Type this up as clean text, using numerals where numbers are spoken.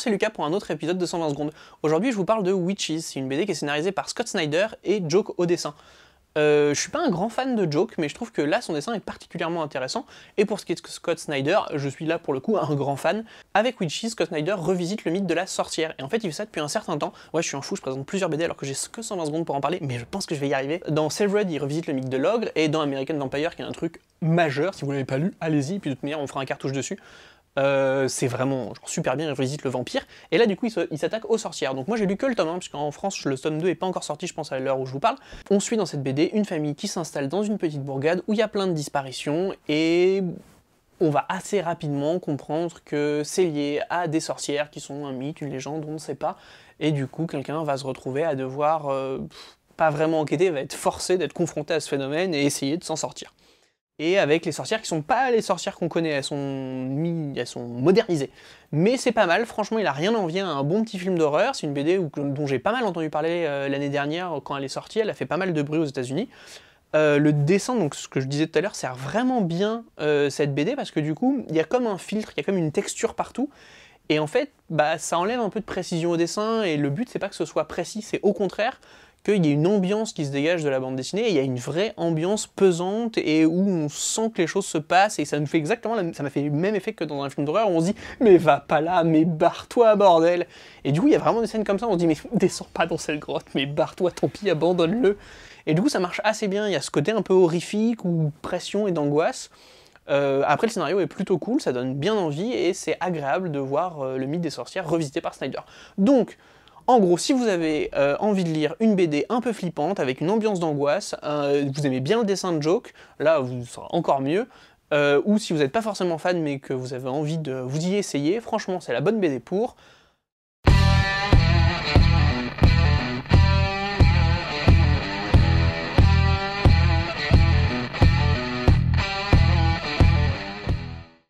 Bonjour, c'est Lucas pour un autre épisode de 120 secondes. Aujourd'hui, je vous parle de Wytches. C'est une BD qui est scénarisée par Scott Snyder et Jock au dessin. Je suis pas un grand fan de Jock, mais je trouve que là, son dessin est particulièrement intéressant. Et pour ce qui est de Scott Snyder, je suis là pour le coup un grand fan. Avec Wytches, Scott Snyder revisite le mythe de la sorcière. Et en fait, il fait ça depuis un certain temps. Ouais, je suis un fou, je présente plusieurs BD alors que j'ai que 120 secondes pour en parler, mais je pense que je vais y arriver. Dans Severed, il revisite le mythe de l'ogre, et dans American Vampire, qui est un truc majeur. Si vous l'avez pas lu, allez-y, puis de toute manière, on fera un cartouche dessus. C'est vraiment genre, super bien, il revisite le vampire, et là du coup il s'attaque aux sorcières. Donc moi j'ai lu que le tome 1, puisqu'en France le tome 2 est pas encore sorti, je pense à l'heure où je vous parle. On suit dans cette BD une famille qui s'installe dans une petite bourgade où il y a plein de disparitions, et on va assez rapidement comprendre que c'est lié à des sorcières qui sont un mythe, une légende, on ne sait pas, et du coup quelqu'un va se retrouver à devoir pas vraiment enquêter, va être forcé d'être confronté à ce phénomène et essayer de s'en sortir. Et avec les sorcières qui sont pas les sorcières qu'on connaît, elles sont modernisées. Mais c'est pas mal, franchement il a rien à envier à un bon petit film d'horreur, c'est une BD dont j'ai pas mal entendu parler l'année dernière quand elle est sortie, elle a fait pas mal de bruit aux États-Unis. Le dessin, donc ce que je disais tout à l'heure, sert vraiment bien cette BD, parce que du coup il y a comme un filtre, il y a comme une texture partout. Et en fait, bah, ça enlève un peu de précision au dessin, et le but c'est pas que ce soit précis, c'est au contraire qu'il y a une ambiance qui se dégage de la bande dessinée, et il y a une vraie ambiance pesante et où on sent que les choses se passent, et ça nous fait exactement, ça m'a fait le même effet que dans un film d'horreur où on se dit « mais va pas là, mais barre-toi bordel !» Et du coup il y a vraiment des scènes comme ça, on se dit « mais descends pas dans cette grotte, mais barre-toi, tant pis, abandonne-le !» Et du coup ça marche assez bien, il y a ce côté un peu horrifique, ou pression et d'angoisse. Après le scénario est plutôt cool, ça donne bien envie, et c'est agréable de voir le mythe des sorcières revisité par Snyder. Donc, en gros, si vous avez envie de lire une BD un peu flippante, avec une ambiance d'angoisse, vous aimez bien le dessin de Jock, là vous sera encore mieux, ou si vous n'êtes pas forcément fan mais que vous avez envie de vous y essayer, franchement c'est la bonne BD pour...